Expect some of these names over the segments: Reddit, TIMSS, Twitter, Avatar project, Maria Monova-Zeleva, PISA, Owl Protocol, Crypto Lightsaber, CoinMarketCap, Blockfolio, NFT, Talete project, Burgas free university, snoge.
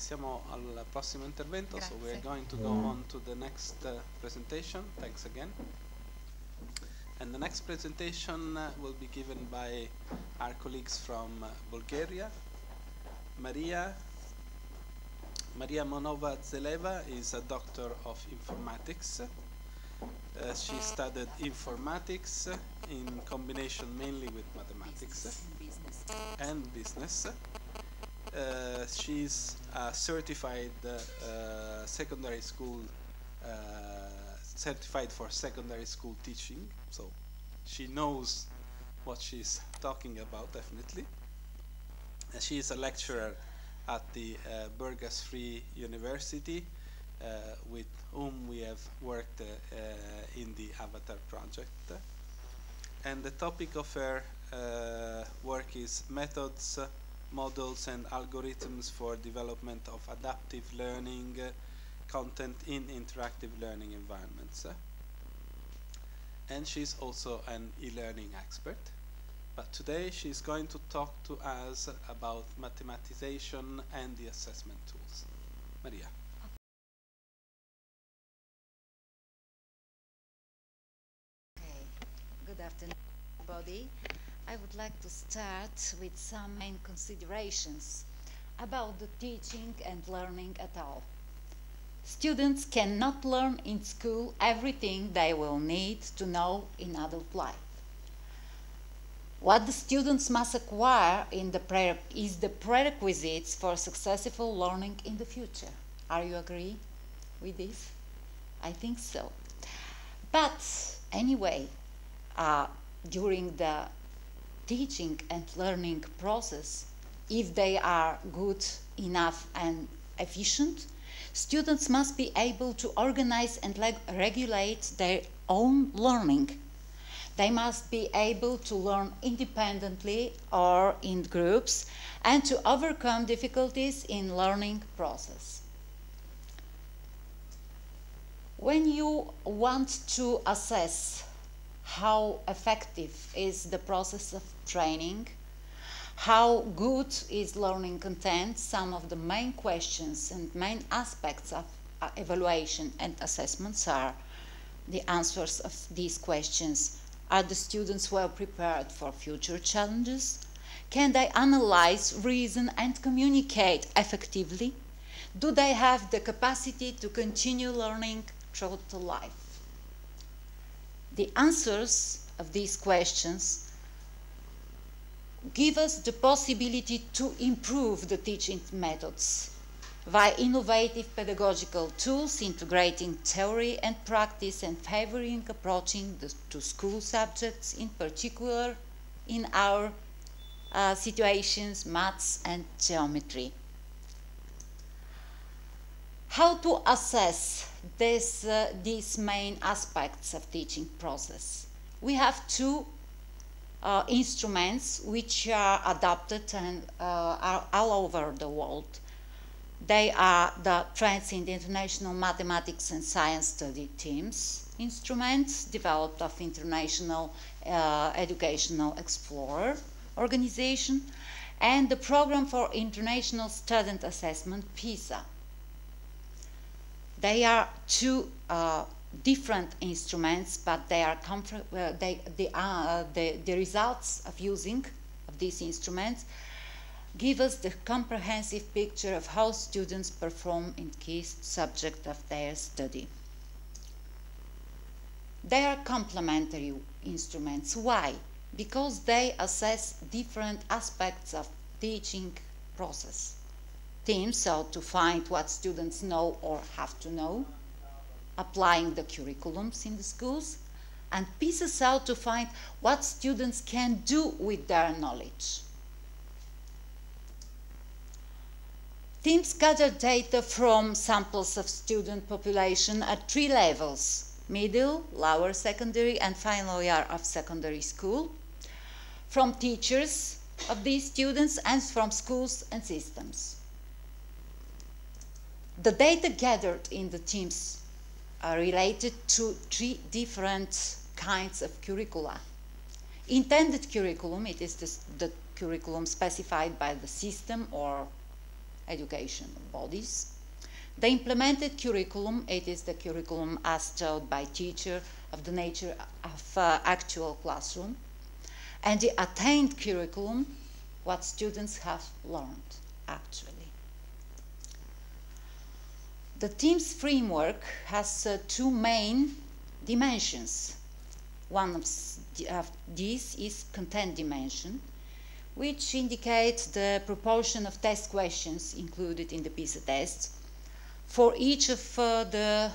siamo al prossimo intervento. Grazie. So we're going to go on to the next presentation. Thanks again. And the next presentation will be given by our colleagues from Bulgaria. Maria Monova-Zeleva is a doctor of informatics. She studied informatics in combination mainly with mathematics and business. She's a certified secondary school, certified for secondary school teaching, so she knows what she's talking about definitely. She is a lecturer at the Burgas Free University, with whom we have worked in the Avatar project. And the topic of her work is methods, models and algorithms for development of adaptive learning content in interactive learning environments. And she's also an e-learning expert. But today she's going to talk to us about mathematization and the assessment tools. Maria. Okay. Good afternoon, everybody. I would like to start with some main considerations about the teaching and learning at all. Students cannot learn in school everything they will need to know in adult life. What the students must acquire in is the prerequisites for successful learning in the future. Are you agree with this? I think so. But anyway, during the teaching and learning process, if they are good enough and efficient, students must be able to organize and regulate their own learning. They must be able to learn independently or in groups and to overcome difficulties in learning process. When you want to assess how effective is the process of training, how good is learning content, some of the main questions and main aspects of evaluation and assessments are the answers of these questions. Are the students well prepared for future challenges? Can they analyze, reason and communicate effectively? Do they have the capacity to continue learning throughout life? The answers of these questions give us the possibility to improve the teaching methods via innovative pedagogical tools, integrating theory and practice and favoring approaching to school subjects, in particular in our situations, maths and geometry. How to assess these main aspects of teaching process? We have two instruments which are adapted and are all over the world. They are the Trends in the International Mathematics and Science Study, TIMSS, instruments developed of International Educational Explorer organization, and the Program for International Student Assessment, PISA. They are two different instruments, but they are the results of using of these instruments give us the comprehensive picture of how students perform in key subject of their study. They are complementary instruments. Why? Because they assess different aspects of teaching process. So to find what students know or have to know, applying the curriculums in the schools, and pieces out to find what students can do with their knowledge. TIMSS gathered data from samples of student population at three levels, middle, lower secondary, and final year of secondary school, from teachers of these students and from schools and systems. The data gathered in the TIMSS are related to three different kinds of curricula. Intended curriculum, it is the curriculum specified by the system or education bodies. They implemented curriculum. It is the curriculum as taught by teacher of the nature of actual classroom. And they attained curriculum, what students have learned, actually. The TIMSS framework has two main dimensions. One of these is content dimension, which indicates the proportion of test questions included in the PISA tests for each of the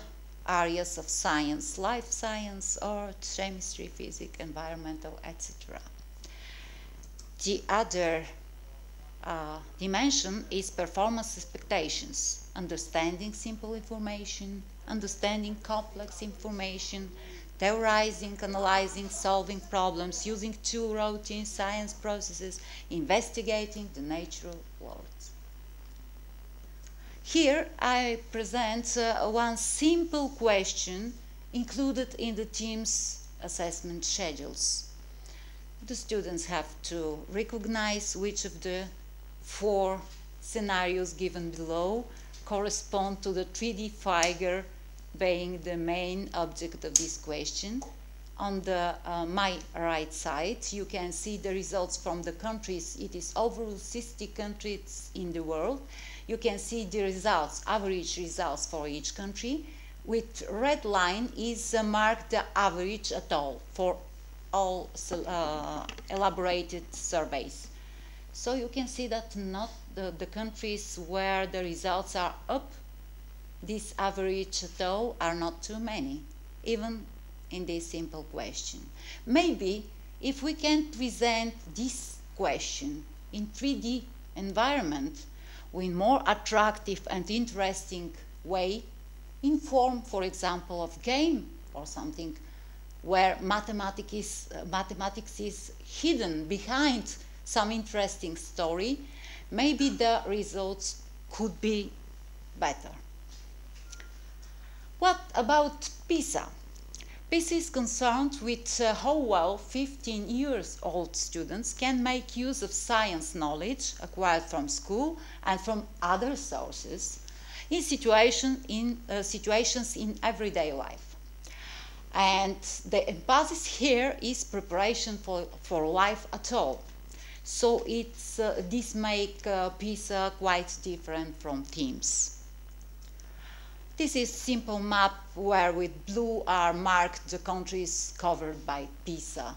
areas of science, life science, art, chemistry, physics, environmental, etc. The other dimension is performance expectations, understanding simple information, understanding complex information, theorizing, analyzing, solving problems, using tool routine science processes, investigating the natural world. Here I present one simple question included in the TIMSS assessment schedules. The students have to recognize which of the four scenarios given below correspond to the 3D figure being the main object of this question. On the my right side, you can see the results from the countries. It is overall 60 countries in the world. You can see the results, average results for each country. With red line is marked the average at all for all elaborated surveys. So you can see that not the countries where the results are up, this average at all are not too many, even in this simple question. Maybe if we can present this question in 3D environment in more attractive and interesting way, in form, for example, of game or something where mathematics is hidden behind some interesting story, maybe the results could be better. What about PISA? PISA is concerned with how well 15-year-old students can make use of science knowledge acquired from school and from other sources in situations in everyday life. And the emphasis here is preparation for life at all. So it's, this makes PISA quite different from TIMSS. This is a simple map where with blue are marked the countries covered by PISA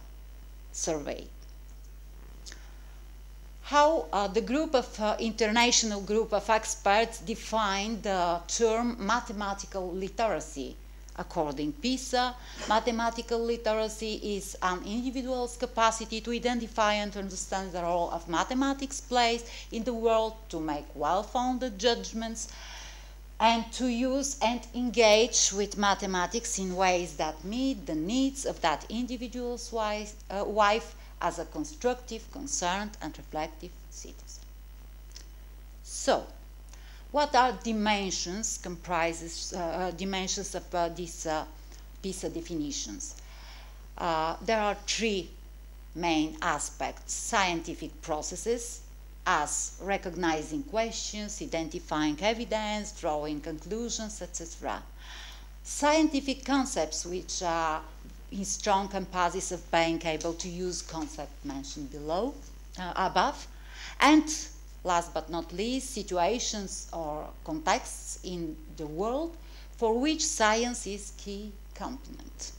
survey. How the group of international group of experts defined the term mathematical literacy. According to PISA, mathematical literacy is an individual's capacity to identify and understand the role of mathematics plays in the world, to make well-founded judgments, and to use and engage with mathematics in ways that meet the needs of that individual's life as a constructive, concerned, and reflective citizen. So, what are dimensions, comprises dimensions of these PISA definitions? There are three main aspects: scientific processes, as recognizing questions, identifying evidence, drawing conclusions, etc. Scientific concepts, which are in strong emphasis of being able to use concepts mentioned below, above, and last but not least, situations or contexts in the world for which science is key component.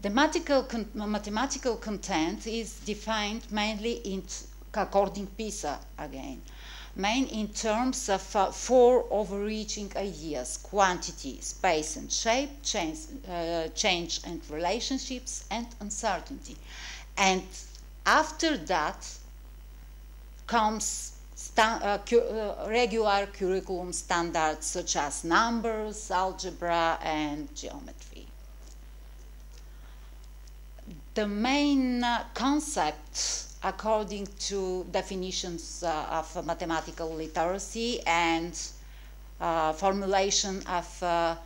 The mathematical content is defined mainly in, according to PISA again, mainly in terms of four overreaching ideas: quantity, space and shape, change and relationships, and uncertainty. And after that comes regular curriculum standards such as numbers, algebra, and geometry. The main concept according to definitions of mathematical literacy and formulation of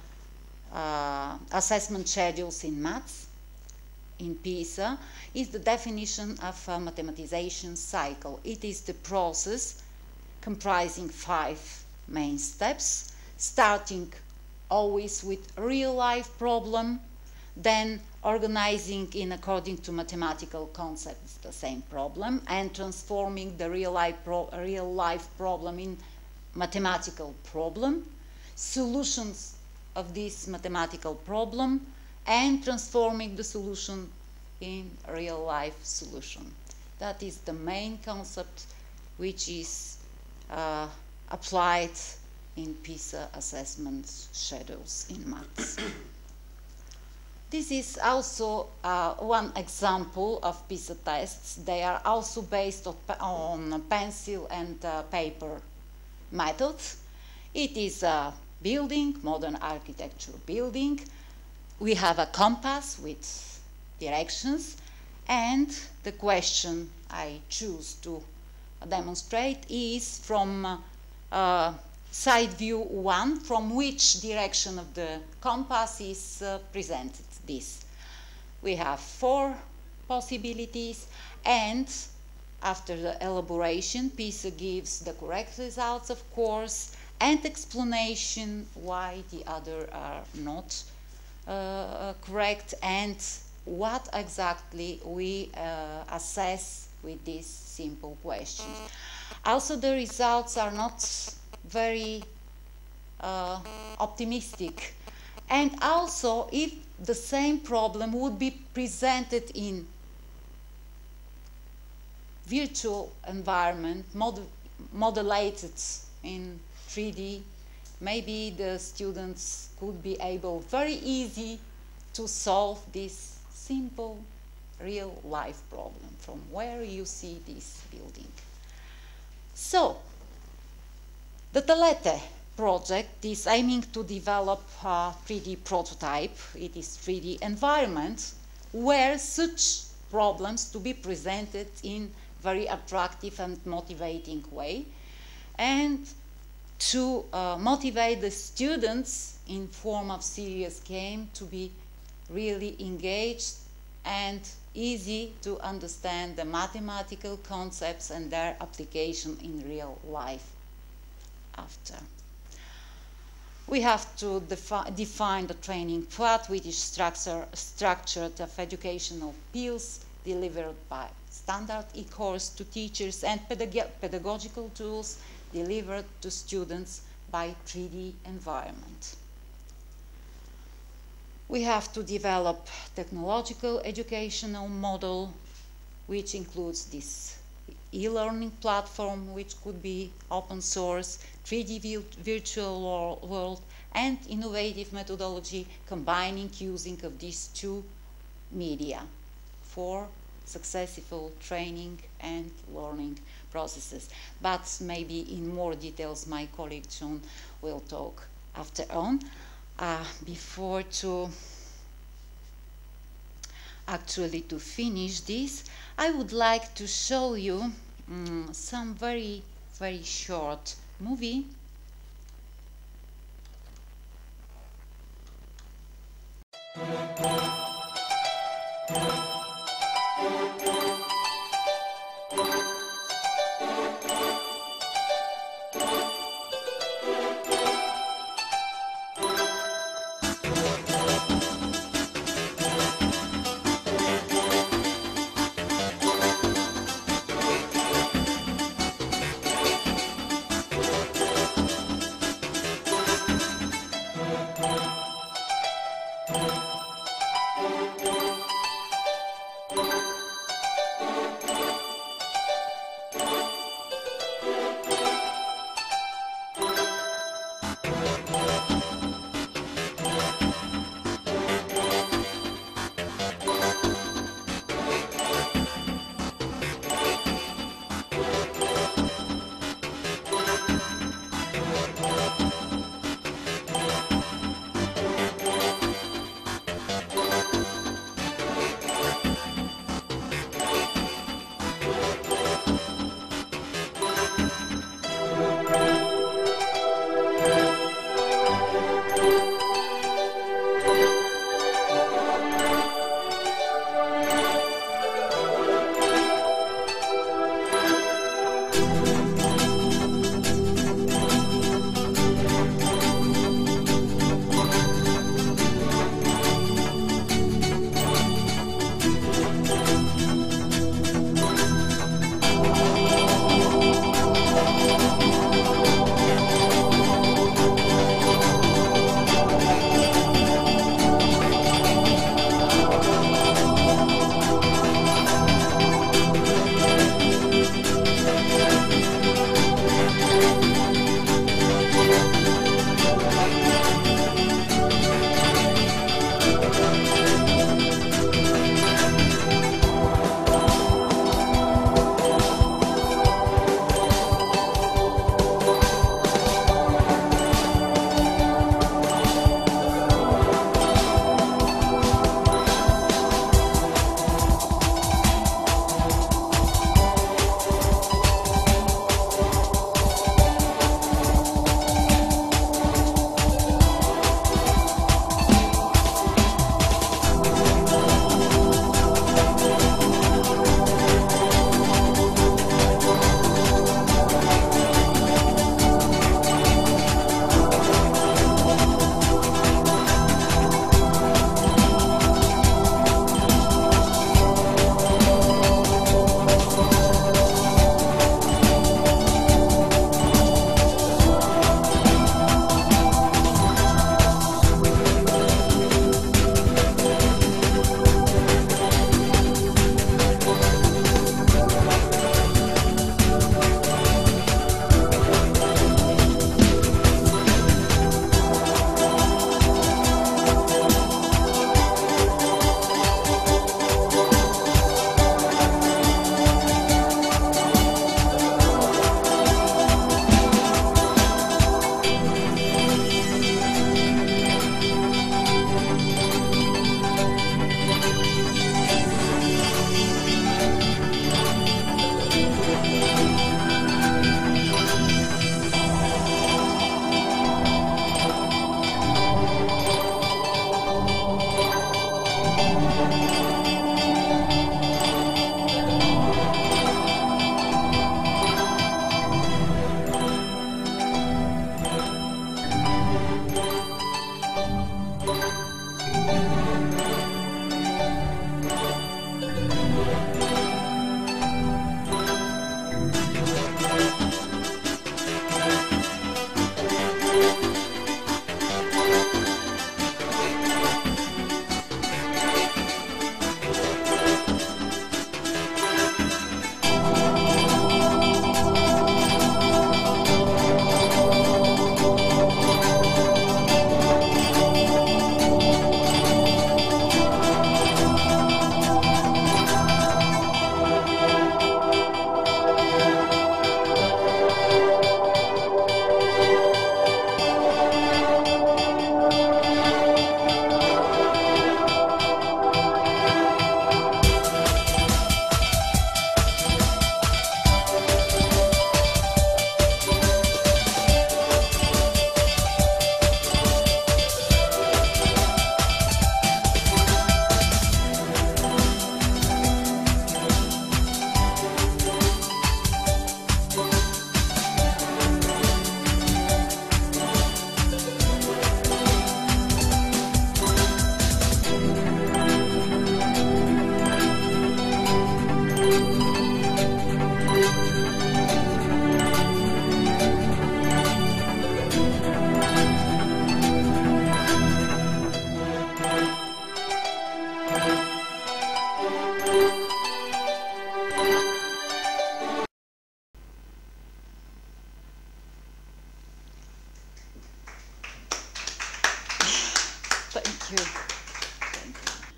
assessment schedules in maths in PISA is the definition of a mathematization cycle. It is the process comprising 5 main steps, starting always with real-life problem, then organizing in according to mathematical concepts the same problem, and transforming the real-life problem in mathematical problem, solutions of this mathematical problem, and transforming the solution in real-life solution. That is the main concept which is applied in PISA assessment schedules in maths. This is also one example of PISA tests. They are also based on pencil and paper method. It is a building, modern architecture building. We have a compass with directions, and the question I choose to demonstrate is from side view 1, from which direction of the compass is presented this. We have 4 possibilities, and after the elaboration, PISA gives the correct results, of course, and explanation why the other are not correct, and what exactly we assess with these simple questions. Also, the results are not very optimistic. And also, if the same problem would be presented in virtual environment, modelated in 3D, maybe the students could be able very easy to solve this simple real-life problem from where you see this building. So, the Talete project is aiming to develop a 3D prototype. It is 3D environment where such problems to be presented in very attractive and motivating way, and to motivate the students in form of serious game to be really engaged and easy to understand the mathematical concepts and their application in real life after. We have to define the training path, which is structured of educational pills delivered by standard e-course to teachers and pedagogical tools delivered to students by 3D environment. We have to develop technological educational model, which includes this e-learning platform, which could be open source, 3D virtual world, and innovative methodology combining using of these 2 media for successful training and learning processes. But maybe in more details my colleague John will talk after on. Before to actually to finish this, I would like to show you some very short movie.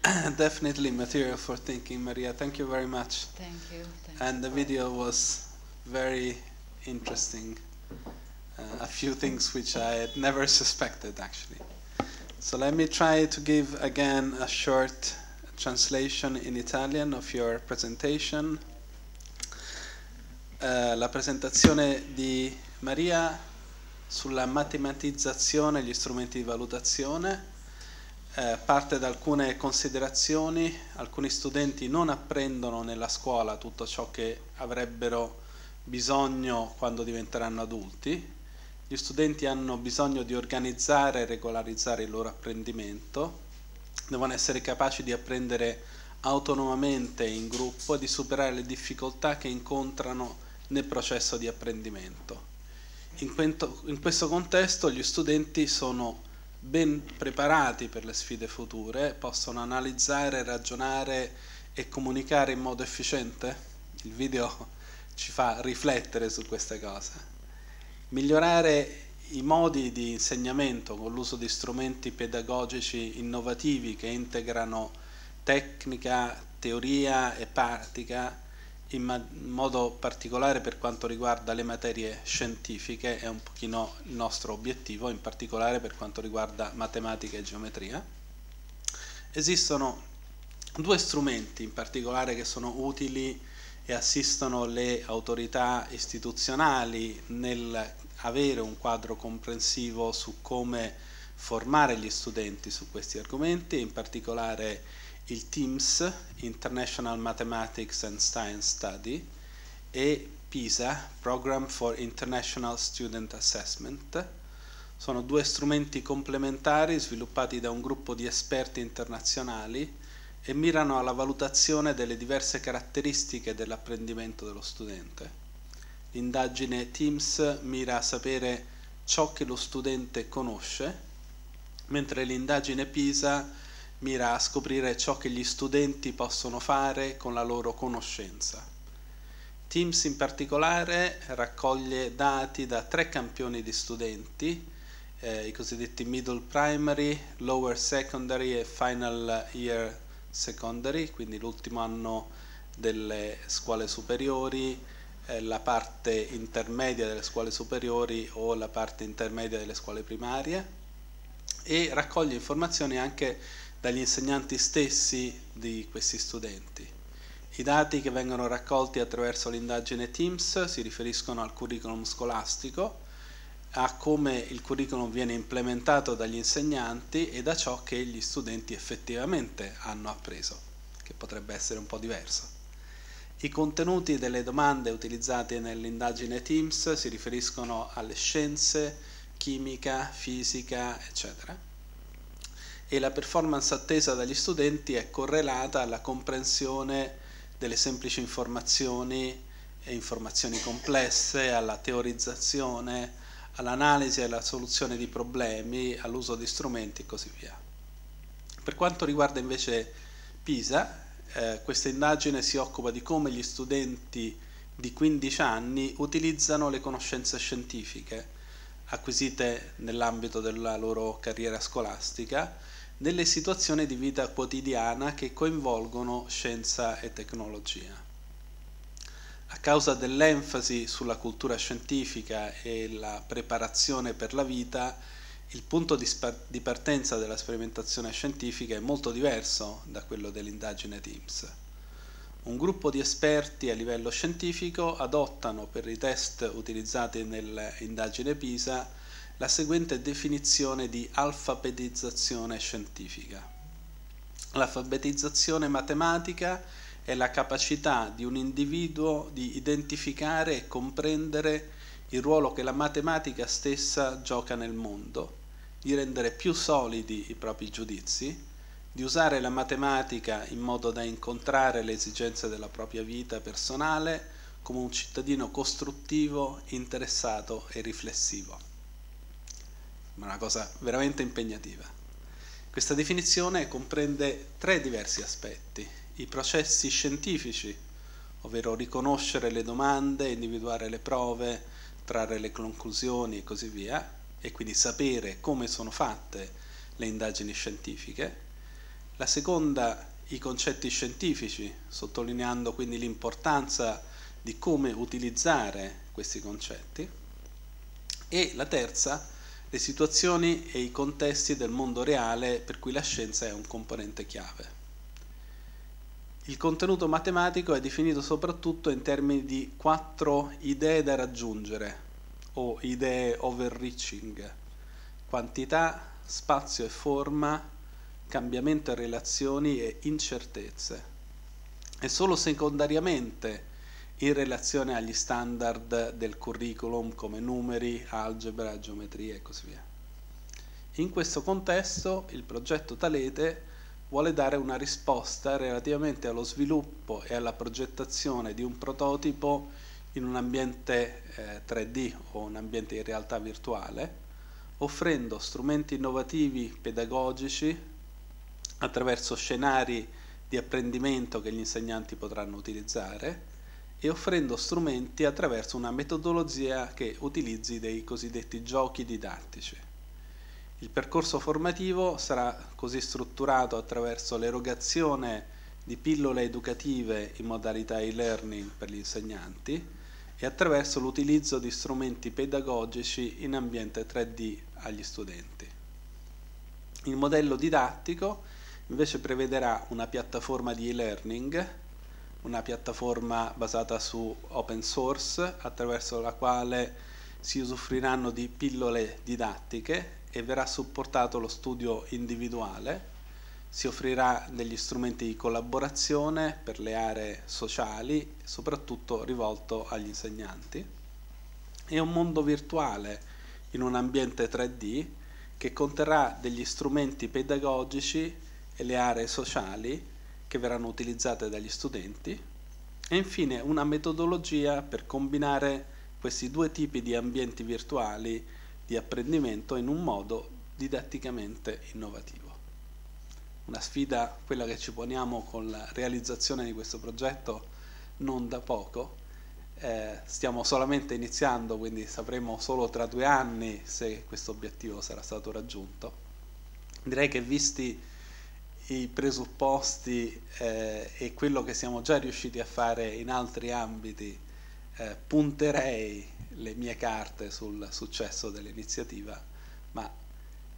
Definitely material for thinking, Maria. Thank you very much. Thank you. And the video was very interesting. A few things which I had never suspected, actually. So let me try to give again a short translation in Italian of your presentation. La presentazione di Maria sulla matematizzazione e gli strumenti di valutazione parte da alcune considerazioni. Alcuni studenti non apprendono nella scuola tutto ciò che avrebbero bisogno quando diventeranno adulti. Gli studenti hanno bisogno di organizzare e regolarizzare il loro apprendimento, devono essere capaci di apprendere autonomamente in gruppo e di superare le difficoltà che incontrano nel processo di apprendimento. In questo contesto gli studenti sono ben preparati per le sfide future, possono analizzare, ragionare e comunicare in modo efficiente. Il video ci fa riflettere su queste cose. Migliorare i modi di insegnamento con l'uso di strumenti pedagogici innovativi che integrano tecnica, teoria e pratica, in modo particolare per quanto riguarda le materie scientifiche, è un pochino il nostro obiettivo, in particolare per quanto riguarda matematica e geometria. Esistono due strumenti in particolare che sono utili e assistono le autorità istituzionali nel avere un quadro comprensivo su come formare gli studenti su questi argomenti, in particolare il TIMSS, International Mathematics and Science Study, e PISA, Program for International Student Assessment. Sono due strumenti complementari sviluppati da un gruppo di esperti internazionali e mirano alla valutazione delle diverse caratteristiche dell'apprendimento dello studente. L'indagine TIMSS mira a sapere ciò che lo studente conosce, mentre l'indagine PISA mira a scoprire ciò che gli studenti possono fare con la loro conoscenza. TIMSS in particolare raccoglie dati da 3 campioni di studenti, i cosiddetti middle primary, lower secondary e final year secondary, quindi l'ultimo anno delle scuole superiori, la parte intermedia delle scuole superiori o la parte intermedia delle scuole primarie, e raccoglie informazioni anche dagli insegnanti stessi di questi studenti. I dati che vengono raccolti attraverso l'indagine TIMSS si riferiscono al curriculum scolastico, a come il curriculum viene implementato dagli insegnanti e da ciò che gli studenti effettivamente hanno appreso, che potrebbe essere un po' diverso. I contenuti delle domande utilizzate nell'indagine TIMSS si riferiscono alle scienze, chimica, fisica, eccetera. E la performance attesa dagli studenti è correlata alla comprensione delle semplici informazioni e informazioni complesse, alla teorizzazione, all'analisi e alla soluzione di problemi, all'uso di strumenti e così via. Per quanto riguarda invece PISA, questa indagine si occupa di come gli studenti di 15 anni utilizzano le conoscenze scientifiche acquisite nell'ambito della loro carriera scolastica nelle situazioni di vita quotidiana che coinvolgono scienza e tecnologia. A causa dell'enfasi sulla cultura scientifica e la preparazione per la vita, il punto di partenza della sperimentazione scientifica è molto diverso da quello dell'indagine TIMSS. Un gruppo di esperti a livello scientifico adottano per i test utilizzati nell'indagine PISA la seguente definizione di alfabetizzazione scientifica. L'alfabetizzazione matematica è la capacità di un individuo di identificare e comprendere il ruolo che la matematica stessa gioca nel mondo, di rendere più solidi i propri giudizi, di usare la matematica in modo da incontrare le esigenze della propria vita personale come un cittadino costruttivo, interessato e riflessivo. Una cosa veramente impegnativa. Questa definizione comprende 3 diversi aspetti: i processi scientifici, ovvero riconoscere le domande, individuare le prove, trarre le conclusioni e così via, e quindi sapere come sono fatte le indagini scientifiche; La seconda, i concetti scientifici, sottolineando quindi l'importanza di come utilizzare questi concetti. E la terza, le situazioni e i contesti del mondo reale per cui la scienza è un componente chiave. Il contenuto matematico è definito soprattutto in termini di 4 idee da raggiungere, o idee overreaching: quantità, spazio e forma, cambiamento e relazioni e incertezze, e solo secondariamente in relazione agli standard del curriculum come numeri, algebra, geometria e così via. In questo contesto il progetto Talete vuole dare una risposta relativamente allo sviluppo e alla progettazione di un prototipo in un ambiente 3D o un ambiente in realtà virtuale, offrendo strumenti innovativi pedagogici attraverso scenari di apprendimento che gli insegnanti potranno utilizzare e offrendo strumenti attraverso una metodologia che utilizzi dei cosiddetti giochi didattici. Il percorso formativo sarà così strutturato attraverso l'erogazione di pillole educative in modalità e-learning per gli insegnanti e attraverso l'utilizzo di strumenti pedagogici in ambiente 3D agli studenti. Il modello didattico invece prevederà una piattaforma di e-learning, una piattaforma basata su open source attraverso la quale si usufruiranno di pillole didattiche e verrà supportato lo studio individuale, si offrirà degli strumenti di collaborazione per le aree sociali, soprattutto rivolto agli insegnanti. È un mondo virtuale in un ambiente 3D che conterrà degli strumenti pedagogici e le aree sociali che verranno utilizzate dagli studenti e infine una metodologia per combinare questi due tipi di ambienti virtuali di apprendimento in un modo didatticamente innovativo. Una sfida, quella che ci poniamo con la realizzazione di questo progetto, non da poco. Stiamo solamente iniziando, quindi sapremo solo tra 2 anni se questo obiettivo sarà stato raggiunto. Direi che visti i presupposti e quello che siamo già riusciti a fare in altri ambiti, punterei le mie carte sul successo dell'iniziativa, ma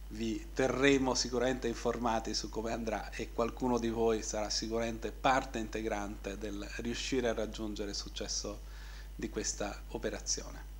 vi terremo sicuramente informati su come andrà e qualcuno di voi sarà sicuramente parte integrante del riuscire a raggiungere il successo di questa operazione.